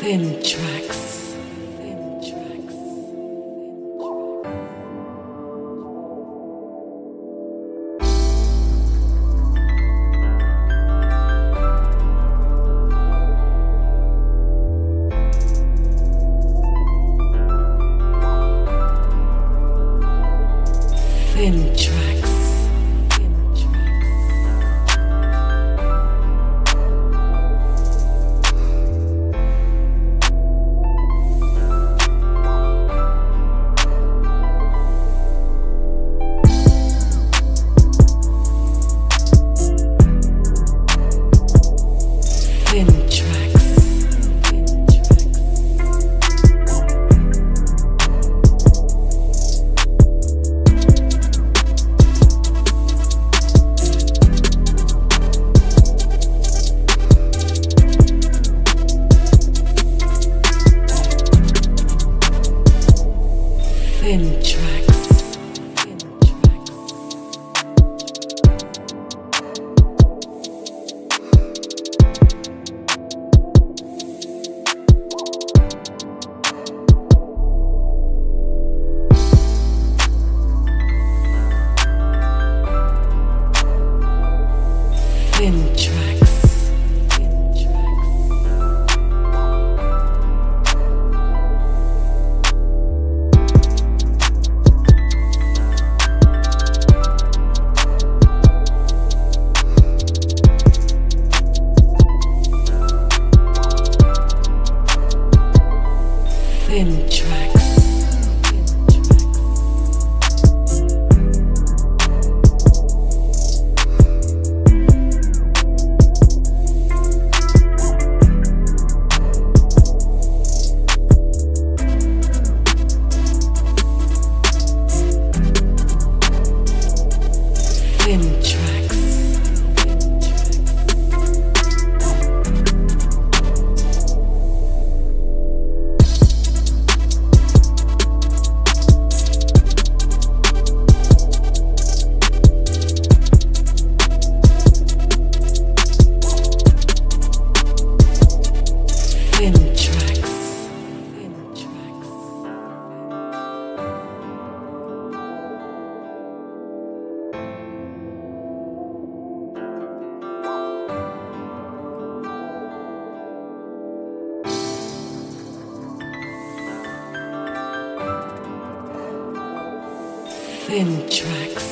Cin Trax. Cin Trax. Cin Trax. Cin Trax. Cin Trax. Cin Trax. Cin Trax. Cin Trax. Cin Trax. Cin Trax.